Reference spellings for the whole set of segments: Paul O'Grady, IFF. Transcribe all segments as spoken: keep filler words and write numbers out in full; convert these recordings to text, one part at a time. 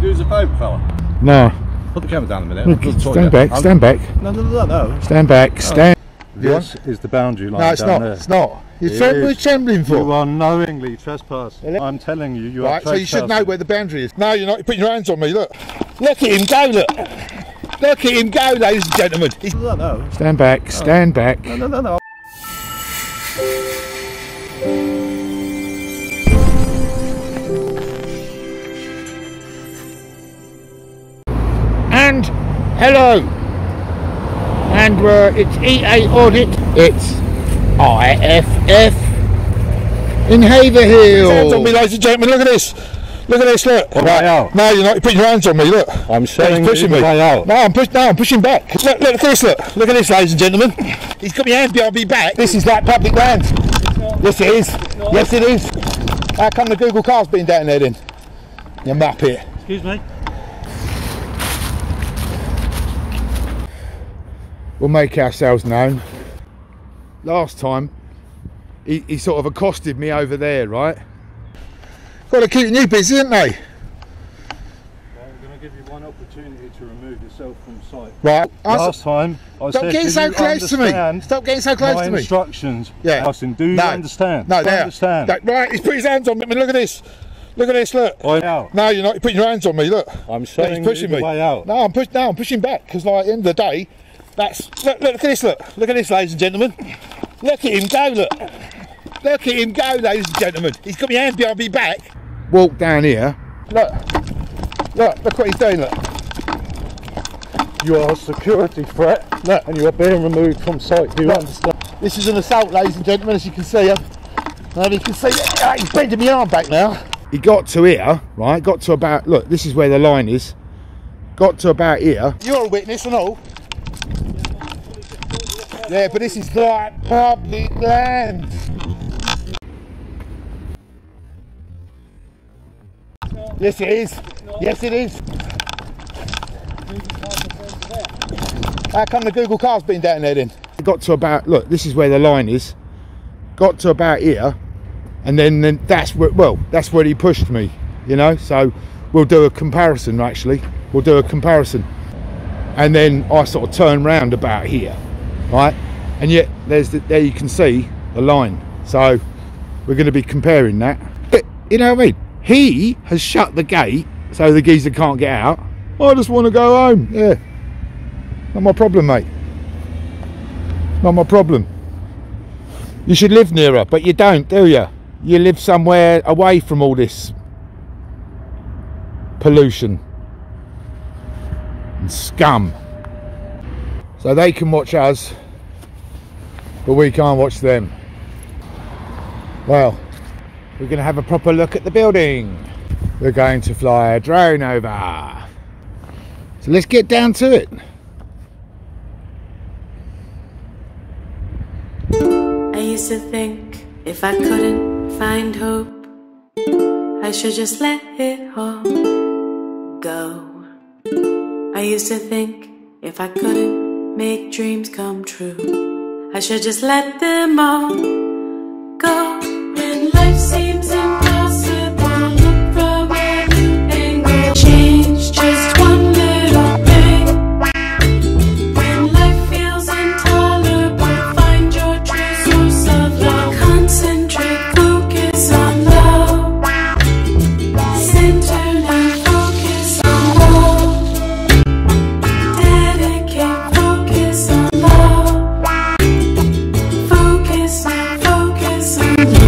do is a favour, fella. No. Put the camera down a minute. Look, stand back, I'm, stand back. No, no, no, no. Stand back, no. stand. This is the boundary line. No, it's down not. There. It's not. You're trembling, trembling for. You are knowingly trespassing. I'm telling you, you right, are trespassing. So you should know where the boundary is. No, you're not. You're putting your hands on me. Look. Look at him go. Look. Look at him go, ladies and gentlemen. He's... No, no. Stand back. No. Stand back. No, no, no, no. And hello. And uh, it's E A Audit. It's I F F in Haverhill. Hands on me, ladies and gentlemen. Look at this. Look at this. Look. All right. Out. No, you're not. You're putting your hands on me. Look. I'm showing you the way out. No, I'm pushing. No, I'm pushing back. Look, look at this. Look. Look at this, ladies and gentlemen. He's got my hands behind me back. This is like public land. Yes, it is. Yes, it is. How come the Google car's been down there then? You muppet. Excuse me. We'll make ourselves known. Last time, he, he sort of accosted me over there, right? Got to keep you busy, haven't they? Well, I'm going to give you one opportunity to remove yourself from sight. Right. Last time, I said, do you understand? Stop getting so close to me. Instructions. Yeah. Austin, do you understand? No, no. Understand. Right. He's put his hands on me. I mean, look at this. Look at this. Look. I'm out. No, you're not. You're putting your hands on me. Look. I'm showing you the way out. No, I'm pushing. No, I'm pushing back because, like, at the end of the day. That's, look, look at this, look, look at this, ladies and gentlemen. Look at him go, look. Look at him go, ladies and gentlemen. He's got my hands behind me back. Walk down here. Look, look, look what he's doing, look. You are a security threat, look, and you are being removed from sight, do you understand? This is an assault, ladies and gentlemen, as you can see. And you can see, oh, he's bending my arm back now. He got to here, right, got to about, look, this is where the line is. Got to about here. You're a witness and all. Yeah, but this is like public land. Yes, it is. Yes, it is. How come the Google car's been down there then? Got to about, look, this is where the line is. Got to about here, and then, then that's where, well, that's where he pushed me, you know? So we'll do a comparison, actually. We'll do a comparison. And then I sort of turn round about here. Right, and yet there's the, there you can see the line, so we're going to be comparing that. But you know what I mean, he has shut the gate so the geezer can't get out. I just want to go home. Yeah, not my problem, mate, not my problem. You should live nearer, but you don't, do you? You live somewhere away from all this pollution and scum. So they can watch us, but we can't watch them. Well, we're going to have a proper look at the building. We're going to fly a drone over. So let's get down to it. I used to think if I couldn't find hope, I should just let it all go. I used to think if I couldn't make dreams come true, I should just let them all go. When life seems impossible, look for where you can go. Change just one little thing. When life feels intolerable, find your true source of love. Concentrate, focus on love. Center and focus on love. Dedicate. Focus on love. Focus on focus on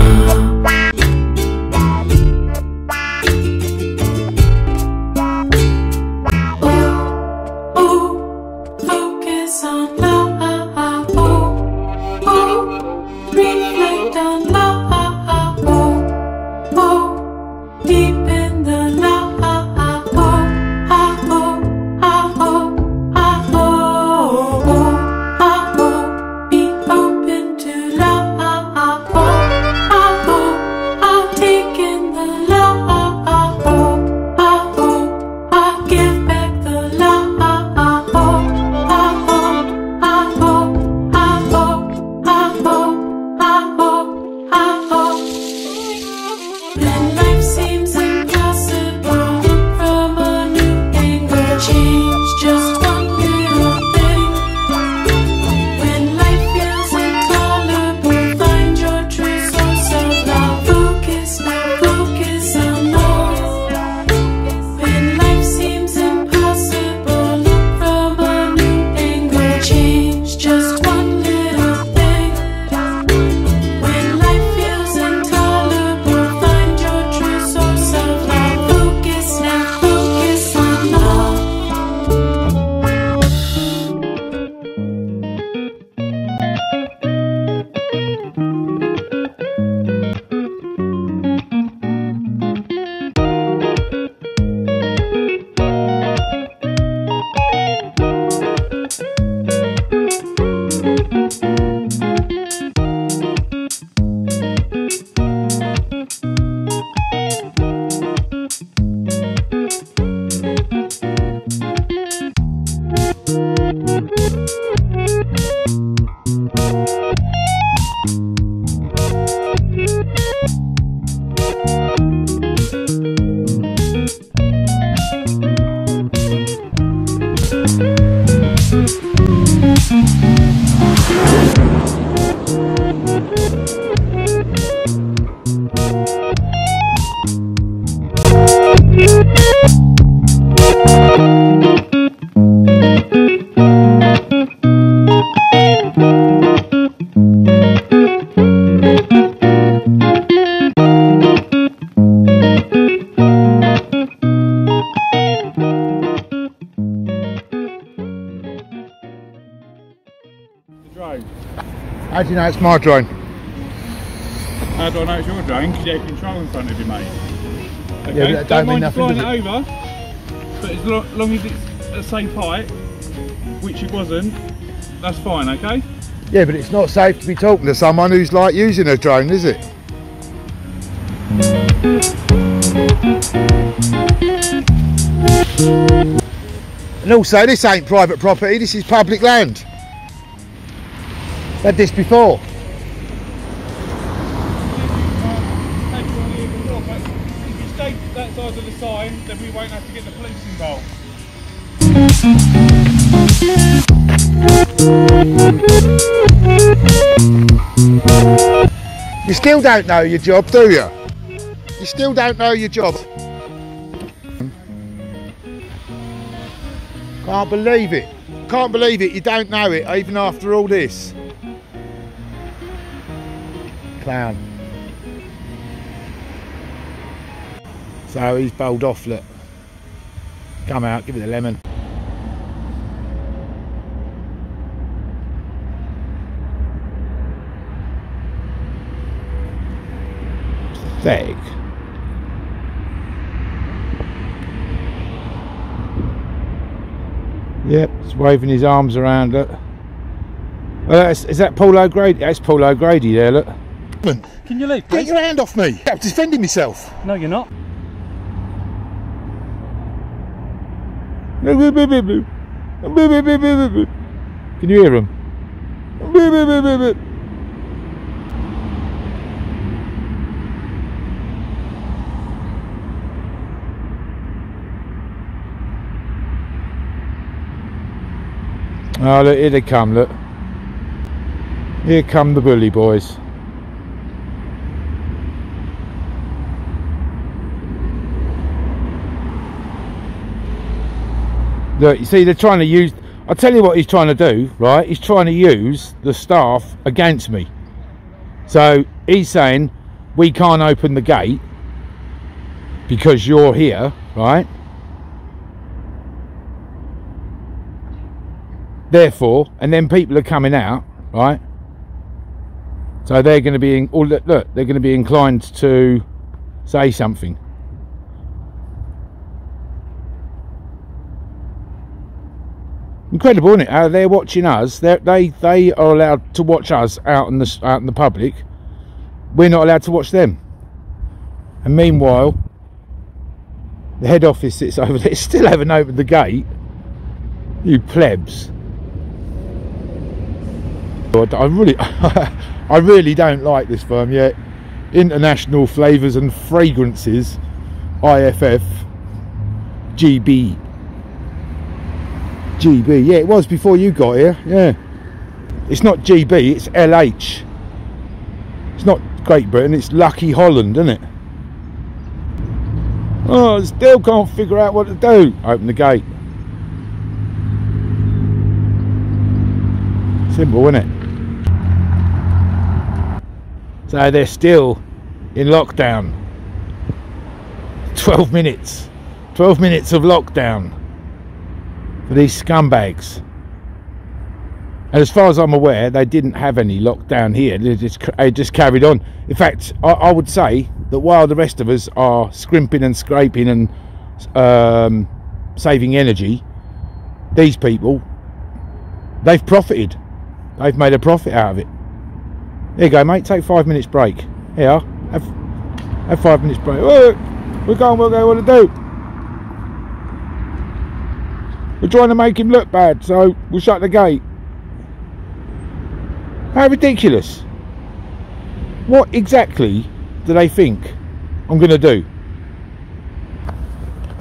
How do you know it's my drone? How do I know it's your drone? Because you have control in front of you, mate. Okay. Yeah, but that don't mean nothing, does it? Don't mind flying it over, but as lo long as it's a safe height, which it wasn't, that's fine, okay? Yeah, but it's not safe to be talking to someone who's like using a drone, is it? And also, this ain't private property, this is public land. Had this before. If you stay that side of the sign, then we won't have to get the police involved. You still don't know your job, do you? You still don't know your job. Can't believe it. Can't believe it, you don't know it, even after all this. Clown. So he's bowled off, look. Come out, give it a lemon. Fake. Yep, he's waving his arms around, look. Oh, is, is that Paul O'Grady? That's Paul O'Grady there, look. Can you leave, please? Get your hand off me! I'm defending myself! No, you're not. Can you hear him? Oh look, here they come, look. Here come the bully boys. Look, you see they're trying to use, I'll tell you what he's trying to do, right? He's trying to use the staff against me. So he's saying, we can't open the gate because you're here, right? Therefore, and then people are coming out, right? So they're going to be in, oh, look, look, they're going to be inclined to say something. Incredible, isn't it? How they're watching us. They're, they they are allowed to watch us out in the out in the public. We're not allowed to watch them. And meanwhile, the head office sits over there. Still haven't opened the gate. You plebs. I really, I really don't like this firm yet. International Flavours and Fragrances, I F F, G B. G B, yeah, it was before you got here, yeah. It's not G B, it's L H. It's not Great Britain, it's Lucky Holland, isn't it? Oh, I still can't figure out what to do. Open the gate. Simple, isn't it? So they're still in lockdown. twelve minutes. twelve minutes of lockdown for these scumbags. And as far as I'm aware, they didn't have any lockdown here. They just, they just carried on. In fact, I, I would say that while the rest of us are scrimping and scraping and um, saving energy, these people, they've profited. They've made a profit out of it. There you go, mate, take five minutes break. Here you are, have, have five minutes break. Whoa, we're going, we're going, what do we do? We're trying to make him look bad, so we'll shut the gate. How ridiculous. What exactly do they think I'm going to do?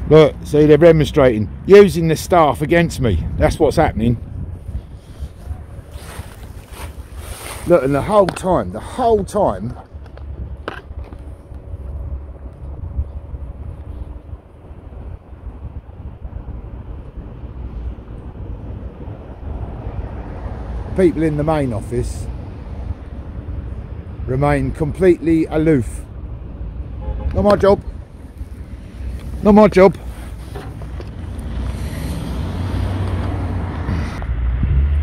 Look, see, they're demonstrating, using the staff against me. That's what's happening. Look, and the whole time, the whole time, people in the main office remain completely aloof. Not my job. Not my job.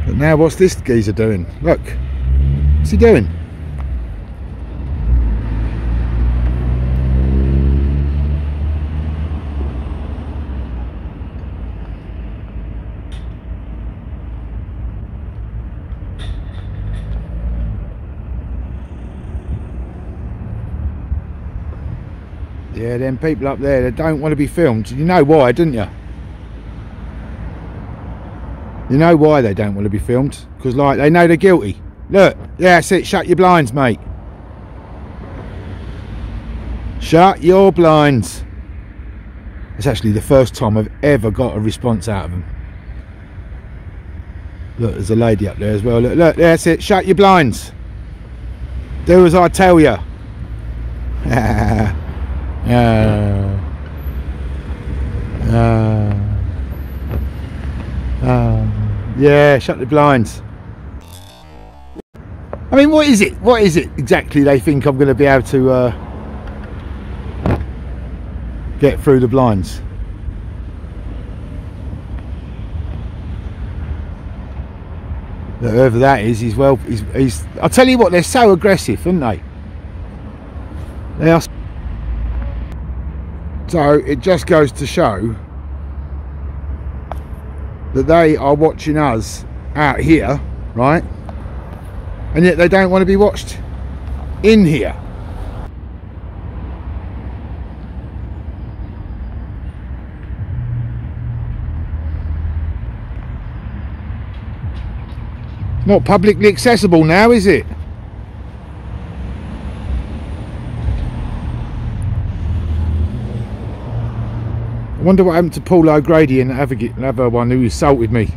But now what's this geezer doing? Look. What's he doing? Yeah, them people up there, they don't want to be filmed. You know why, didn't you? You know why they don't want to be filmed? Because, like, they know they're guilty. Look, yeah, that's it. Shut your blinds, mate. Shut your blinds. It's actually the first time I've ever got a response out of them. Look, there's a lady up there as well. Look, look, that's it. Shut your blinds. Do as I tell you. Uh, uh, uh, yeah, shut the blinds. I mean, what is it? What is it exactly they think I'm going to be able to uh, get through the blinds? Whoever that is, he's well. He's, he's. I'll tell you what, they're so aggressive, aren't they? They are. So it just goes to show that they are watching us out here, right? And yet they don't want to be watched in here. It's not publicly accessible now, is it? I wonder what happened to Paul O'Grady and the other one who assaulted me.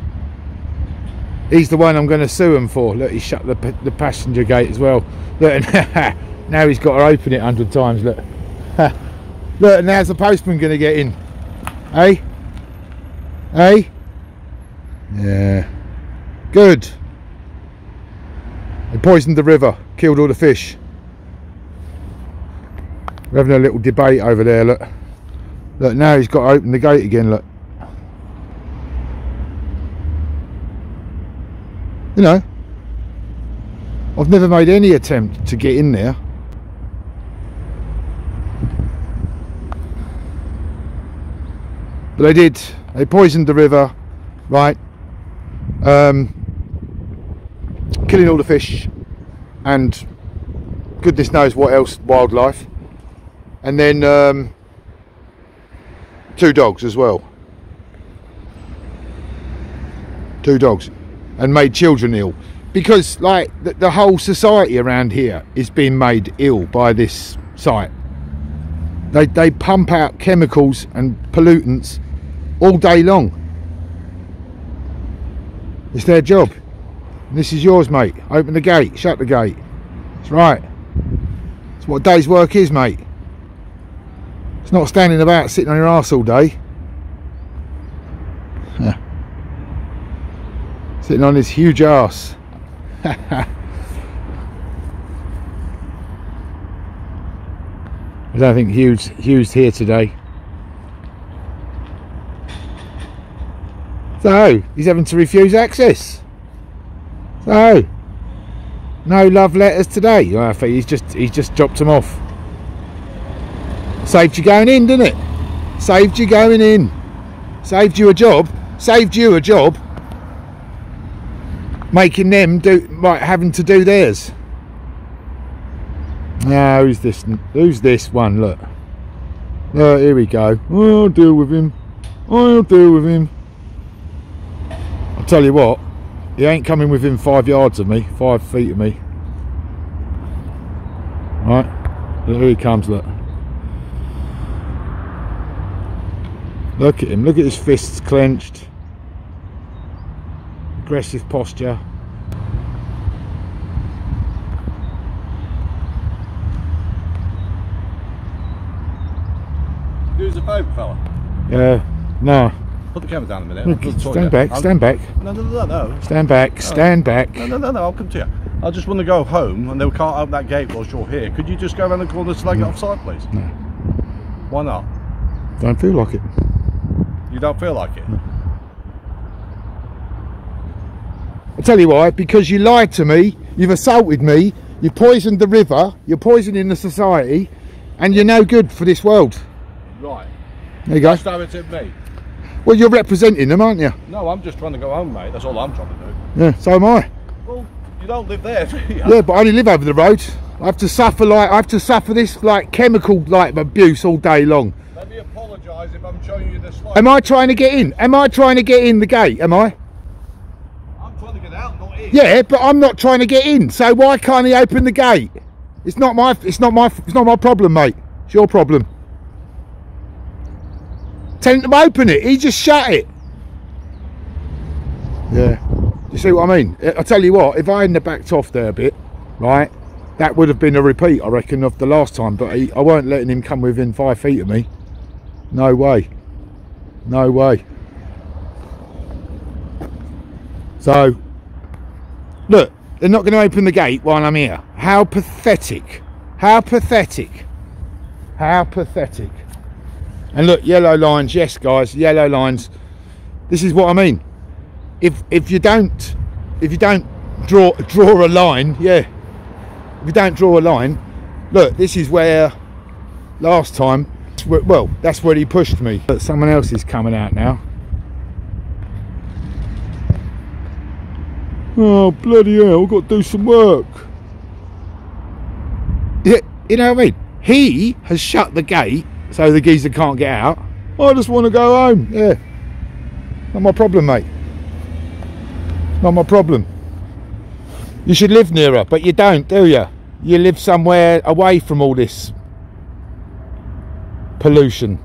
He's the one I'm going to sue him for. Look, he shut the, the passenger gate as well. Look, and now he's got to open it a hundred times. Look, look, and now's the postman going to get in. Hey, hey, yeah, good. They poisoned the river, killed all the fish. We're having a little debate over there. Look. Look, now he's got to open the gate again, look. You know, I've never made any attempt to get in there. But they did. They poisoned the river, right? Um, killing all the fish and goodness knows what else, wildlife. And then... Um, two dogs as well, two dogs, and made children ill, because like the, the whole society around here is being made ill by this site. They, they pump out chemicals and pollutants all day long. It's their job, and this is yours, mate. Open the gate, shut the gate. That's right. That's what a day's work is, mate. It's not standing about sitting on your arse all day. Huh. Sitting on his huge arse. I don't think Hugh's, Hugh's here today. So, he's having to refuse access. So, no love letters today. I think he's just, he's just dropped them off. Saved you going in, didn't it? Saved you going in. Saved you a job. Saved you a job. Making them do, like, having to do theirs. Now, who's this? Who's this one? Look. Oh, here we go. I'll deal with him. I'll deal with him. I'll tell you what. He ain't coming within five yards of me. Five feet of me. Right. Look, here he comes, look. Look at him, look at his fists clenched. Aggressive posture. Who's the phone, fella? Yeah, uh, no. Put the camera down a minute. Look, stand, stand back, stand back. No, no, no, no. Stand back, no. Stand back. No, no, no, no, I'll come to you. I just want to go home and they can't open that gate whilst you're here. Could you just go around the corner and slag it offside, please? No. Why not? Don't feel like it. You don't feel like it? No. I'll tell you why, because you lied to me you've assaulted me, you poisoned the river, you're poisoning the society, and you're no good for this world. Right. There you go. Just have it at me. Well, you're representing them, aren't you? No, I'm just trying to go home, mate. That's all I'm trying to do. Yeah, so am I. Well, you don't live there, do you? Yeah, but I only live over the road. I have to suffer like I have to suffer this like chemical like abuse all day long. Let me apologise if I'm showing you the slide. Am I trying to get in? Am I trying to get in the gate? Am I? I'm trying to get out, not in. Yeah, but I'm not trying to get in. So why can't he open the gate? It's not my. It's not my. It's not my problem, mate. It's your problem. Tell him to open it. He just shut it. Yeah. You see what I mean? I tell you what. If I hadn't backed off there a bit, right, that would have been a repeat, I reckon, of the last time. But he, I weren't letting him come within five feet of me. No way. No way. So, look, they're not going to open the gate while I'm here. How pathetic. How pathetic. How pathetic. And look, yellow lines, yes guys, yellow lines. This is what I mean. If if you don't if you don't draw draw a line, yeah. If you don't draw a line, look, this is where last time, well, that's where he pushed me. But someone else is coming out now. Oh bloody hell, I've got to do some work. Yeah, you know what I mean? He has shut the gate. So the geezer can't get out. I just want to go home. Yeah. Not my problem, mate. Not my problem. You should live nearer, but you don't, do you? You live somewhere away from all this pollution.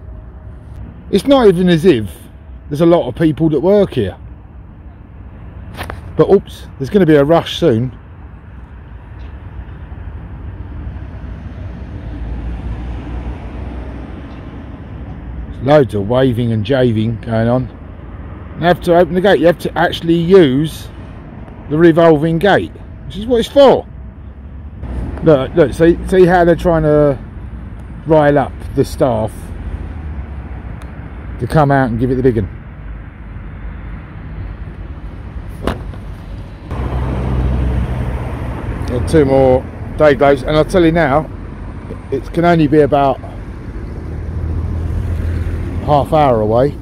It's not even as if there's a lot of people that work here. But oops, there's going to be a rush soon. Loads of waving and javing going on. You have to open the gate. You have to actually use the revolving gate, which is what it's for. Look, look, see, see how they're trying to rile up the staff to come out and give it the big one. Two more day glows, and I'll tell you now, it can only be about half hour away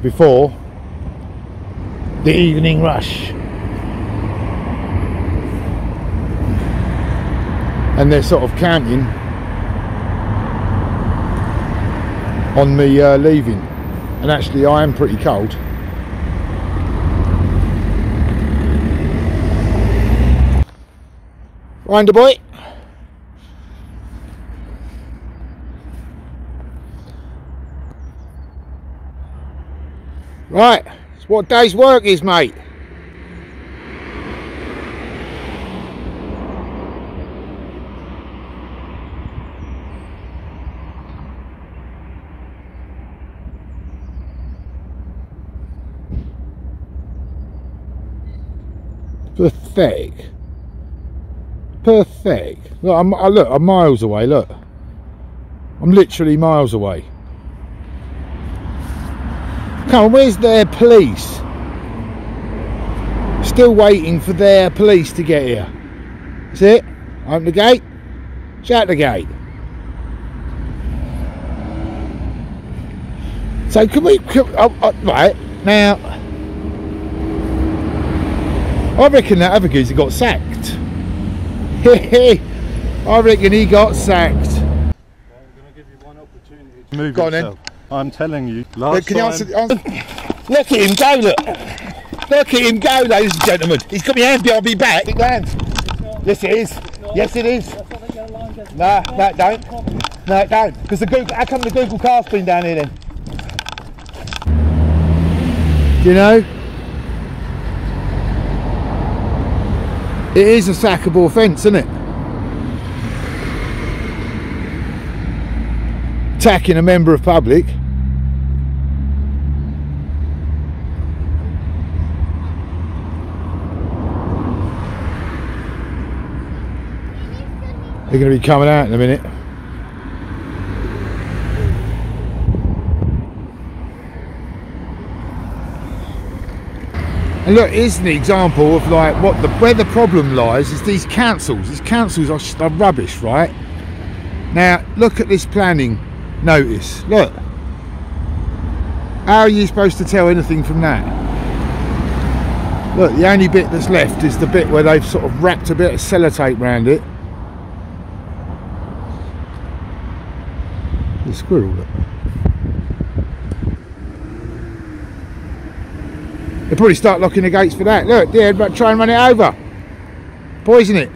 before the evening rush, and they're sort of counting on me uh, leaving. And actually I am pretty cold. Rinder boy. Right, it's what day's work is, mate. Pathetic. Pathetic. Look, I'm, I look, I'm miles away, look. I'm literally miles away. Come on, where's their police? Still waiting for their police to get here. That's it. Open the gate. Shut the gate. So can we... Can, oh, oh, right, now... I reckon that other geezer got sacked. I reckon he got sacked. Well, I'm going to give you one opportunity to move yourself. I'm telling you, last Can time... You answer, answer? Look at him go, look! Look at him go, ladies and gentlemen! He's got my hand behind me back! Big land! Yes it is! Yes it is! No, no it don't! No it don't! Because the Google... How come the Google car's been down here then? Do you know? It is a sackable offence, isn't it? Attacking a member of public. They're going to be coming out in a minute. And look, here's an example of like what the where the problem lies is these councils. These councils are, are rubbish, right? Now look at this planning notice. Look, how are you supposed to tell anything from that? Look, the only bit that's left is the bit where they've sort of wrapped a bit of sellotape around it. The squirrel, look. They'll probably start locking the gates for that. Look, yeah, but try and run it over. Poison it.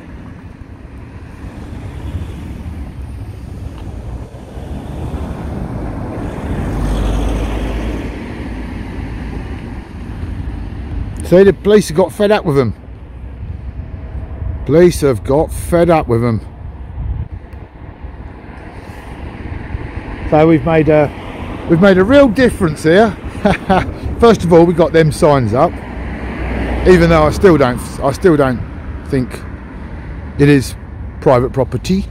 See, the police have got fed up with them. Police have got fed up with them. So we've made a we've made a real difference here. First of all, we got them signs up, even though I still don't I still don't think it is private property.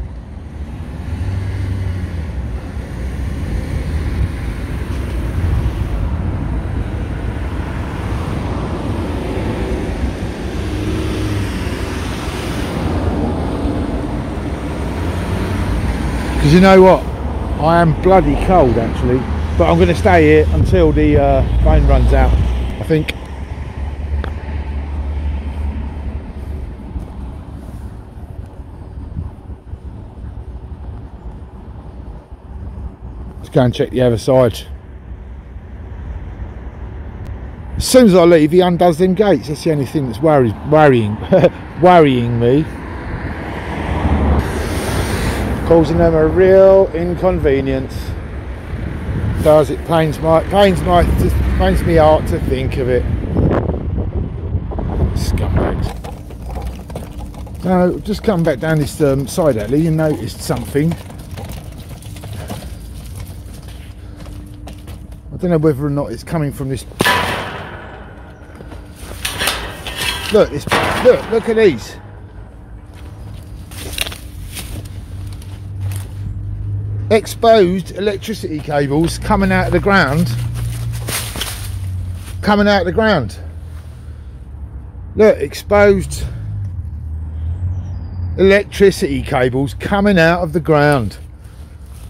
Because you know what? I am bloody cold actually, but I'm going to stay here until the uh, phone runs out, I think. Let's go and check the other side. As soon as I leave, he undoes them gates. That's the only thing that's worry worrying, worrying me. Causing them a real inconvenience. Does it pains my pains my just pains me heart to think of it. Scumbags. So I've just come back down this um, side alley and noticed something. I don't know whether or not it's coming from this. Look, this look look at these. Exposed electricity cables coming out of the ground coming out of the ground look exposed electricity cables coming out of the ground,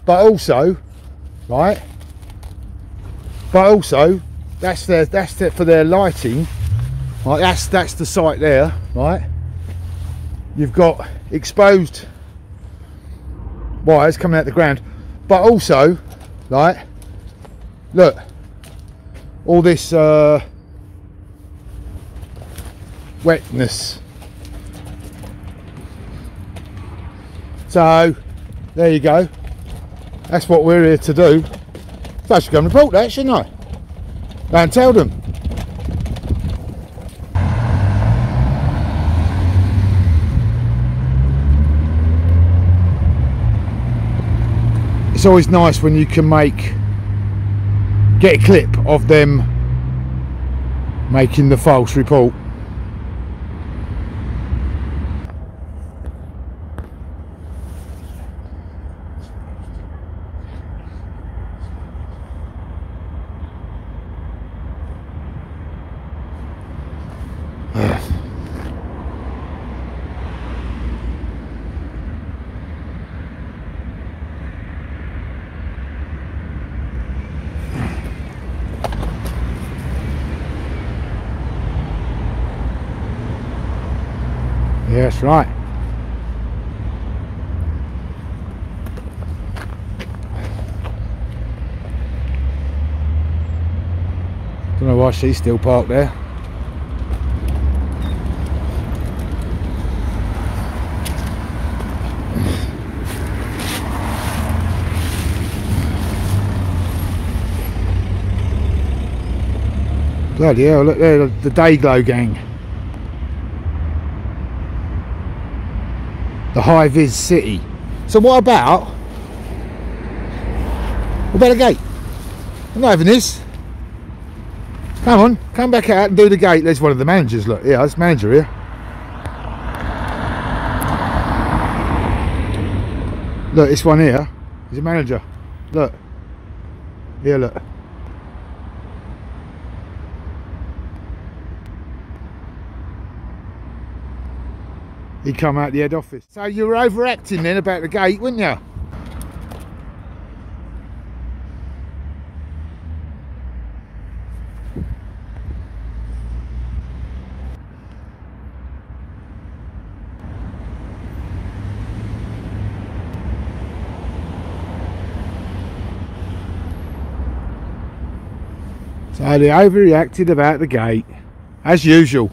but also right but also that's their that's their, for their lighting, right? That's that's the site there, right? You've got exposed wires coming out the ground, but also like look, all this uh, wetness. So there you go, that's what we're here to do. So I should go and report that, shouldn't I? And tell them. It's always nice when you can make get a clip of them making the false report. Yes, right. Don't know why she's still parked there. Bloody hell, look there, the Dayglow gang. The high-vis city. So what about what about a gate? I'm not having this. Come on, come back out and do the gate. There's one of the managers, look. Yeah, there's a manager here. Look, this one here is a manager. Look. Here, look. he'd come out the head office. So you were overacting then about the gate, weren't you? So they overreacted about the gate, as usual.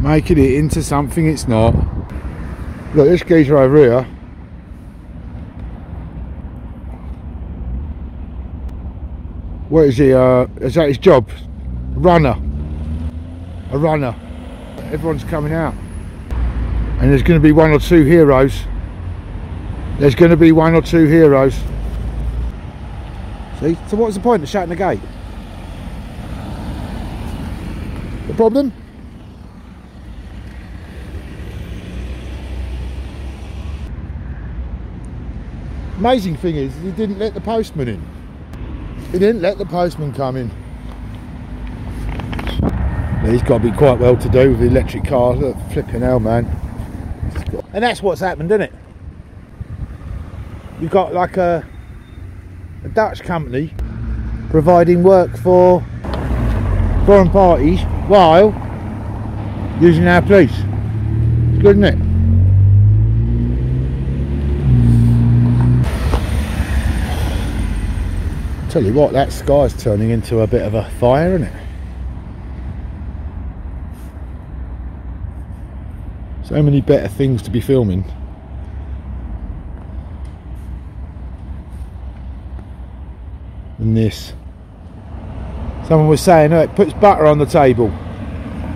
Making it into something it's not. Look, this geezer over here. What is he, uh, is that his job? A runner. A runner. Everyone's coming out. And there's going to be one or two heroes. There's going to be one or two heroes. See? So what's the point of shutting the gate? The problem? Amazing thing is, he didn't let the postman in. He didn't let the postman come in. Yeah, he's got to be quite well to do with the electric car. Look, flipping hell, man. And that's what's happened, isn't it? You've got like a a Dutch company providing work for foreign parties while using our police. It's good, isn't it? Tell you what, that sky's turning into a bit of a fire, isn't it? So many better things to be filming. Than this. Someone was saying, oh, it puts butter on the table.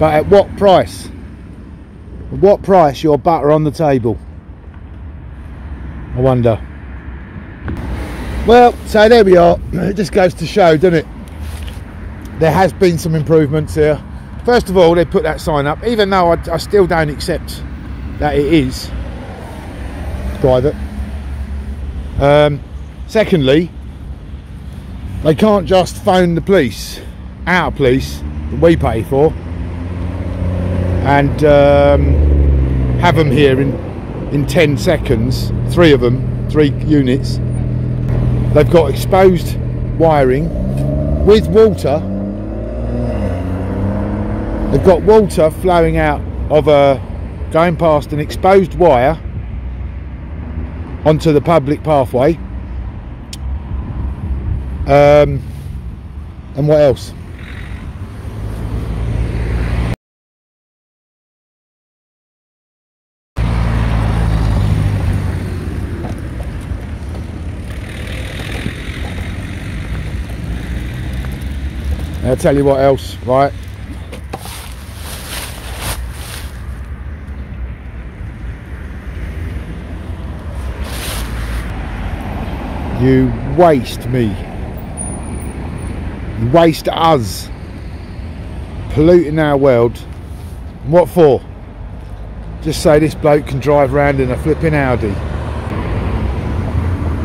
But at what price? At what price your butter on the table? I wonder. Well, so there we are. It just goes to show, doesn't it? There has been some improvements here. First of all, they put that sign up, even though I, I still don't accept that it is private. Um, secondly, they can't just phone the police, our police, that we pay for, and um, have them here in, in ten seconds, three of them, three units. They've got exposed wiring with water. They've got water flowing out of a, going past an exposed wire onto the public pathway. Um, and what else? I'll tell you what else, right? You waste me. Waste us polluting our world. What for? Just say this bloke can drive around in a flipping Audi.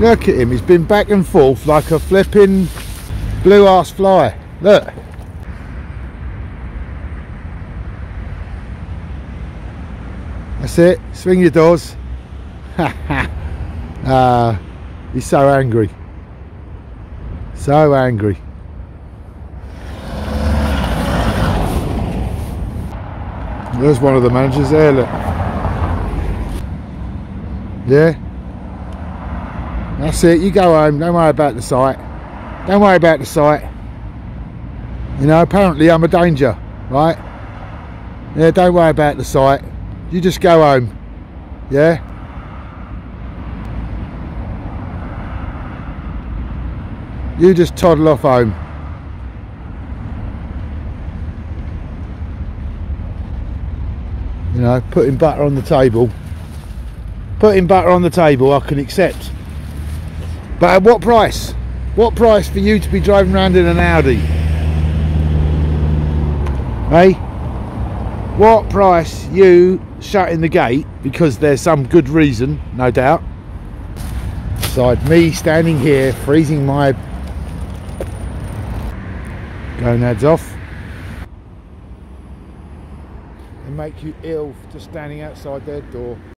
Look at him, he's been back and forth like a flipping blue ass fly. Look, that's it, swing your doors. Ha ha. Ah, he's so angry, so angry. There's one of the managers there, look. Yeah. That's it, you go home, don't worry about the site. Don't worry about the site. You know, apparently I'm a danger, right? Yeah, don't worry about the site. You just go home. Yeah? You just toddle off home. You know, putting butter on the table. Putting butter on the table I can accept. But at what price? What price for you to be driving around in an Audi? Hey? What price you shutting the gate because there's some good reason, no doubt. Beside me standing here freezing my gonads off. make you ill for just standing outside their door.